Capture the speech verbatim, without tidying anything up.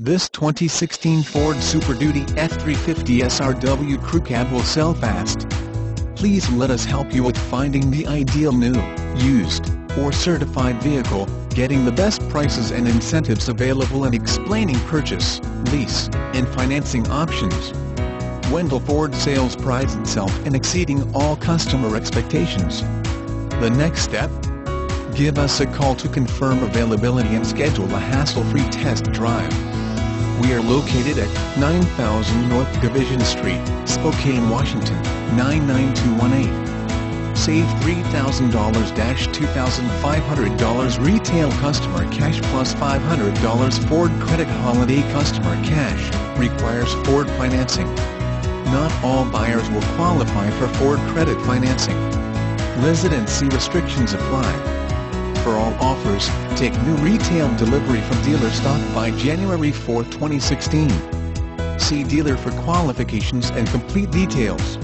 This twenty sixteen Ford Super Duty F three fifty S R W crew cab will sell fast. Please let us help you with finding the ideal new, used, or certified vehicle, getting the best prices and incentives available, and explaining purchase, lease, and financing options. Wendle Ford Sales prides itself in exceeding all customer expectations. The next step? Give us a call to confirm availability and schedule a hassle-free test drive. We are located at nine thousand North Division Street, Spokane, Washington, nine nine two one eight. Save three thousand to two thousand five hundred dollars retail customer cash plus five hundred dollars Ford credit. Holiday customer cash requires Ford financing. Not all buyers will qualify for Ford credit financing. Residency restrictions apply. For all offers, take new retail delivery from dealer stock by January fourth, twenty sixteen. See dealer for qualifications and complete details.